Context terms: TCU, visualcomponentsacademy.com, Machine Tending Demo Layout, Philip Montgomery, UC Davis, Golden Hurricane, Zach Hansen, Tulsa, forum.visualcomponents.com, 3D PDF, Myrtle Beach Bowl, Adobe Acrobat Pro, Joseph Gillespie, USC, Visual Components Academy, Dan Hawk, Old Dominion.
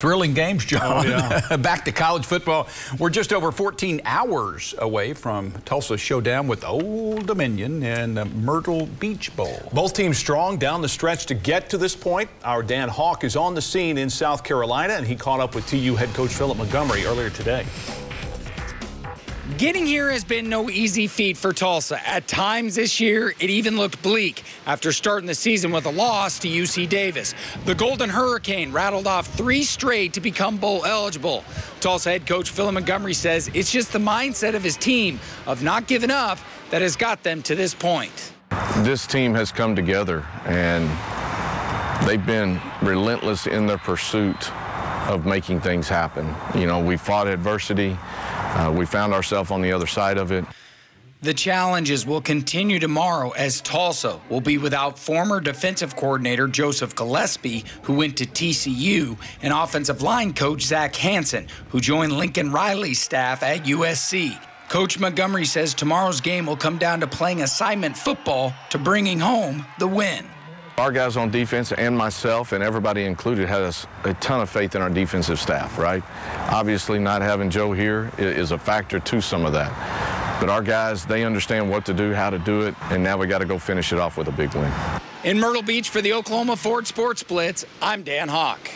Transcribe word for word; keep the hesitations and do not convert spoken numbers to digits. Thrilling games, John. Oh, yeah. Back to college football. We're just over fourteen hours away from Tulsa's showdown with Old Dominion in the Myrtle Beach Bowl. Both teams strong down the stretch to get to this point. Our Dan Hawk is on the scene in South Carolina, and he caught up with T U head coach Philip Montgomery earlier today. Getting here has been no easy feat for Tulsa. At times this year, it even looked bleak after starting the season with a loss to U C Davis. The Golden Hurricane rattled off three straight to become bowl eligible. Tulsa head coach Philip Montgomery says it's just the mindset of his team of not giving up that has got them to this point. This team has come together, and they've been relentless in their pursuit of making things happen. You know, we fought adversity. Uh, we found ourselves on the other side of it. The challenges will continue tomorrow as Tulsa will be without former defensive coordinator Joseph Gillespie, who went to T C U, and offensive line coach Zach Hansen, who joined Lincoln Riley's staff at U S C. Coach Montgomery says tomorrow's game will come down to playing assignment football to bringing home the win. Our guys on defense and myself and everybody included has a ton of faith in our defensive staff, right? Obviously not having Joe here is a factor to some of that. But our guys, they understand what to do, how to do it, and now we got to go finish it off with a big win. In Myrtle Beach for the Oklahoma Ford Sports Blitz, I'm Dan Hawk.